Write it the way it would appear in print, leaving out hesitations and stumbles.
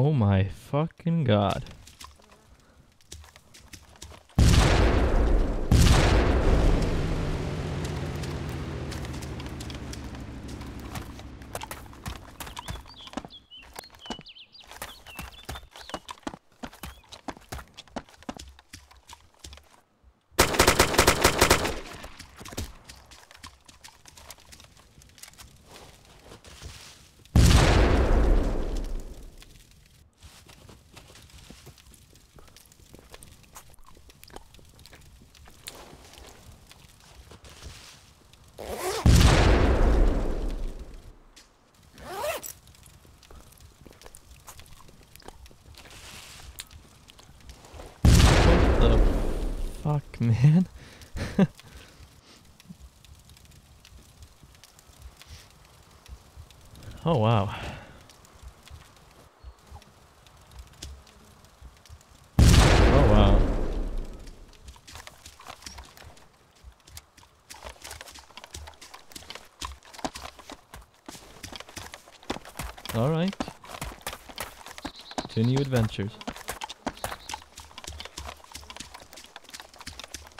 Oh my fucking god. Fuck, man. Oh, wow. All right. To new adventures.